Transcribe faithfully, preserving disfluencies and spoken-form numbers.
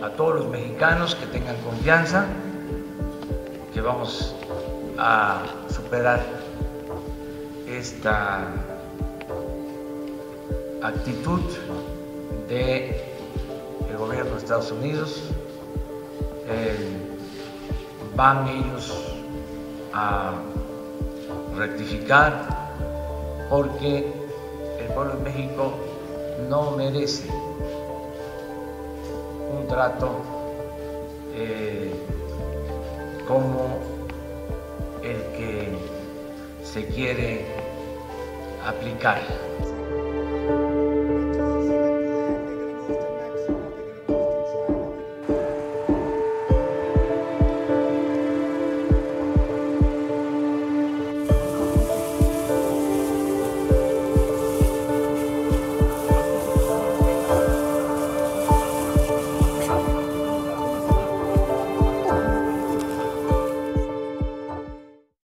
A todos los mexicanos que tengan confianza, que vamos a superar esta actitud del gobierno de Estados Unidos. Eh, van ellos a rectificar porque el pueblo de México no merece un trato eh, como el que se quiere aplicar.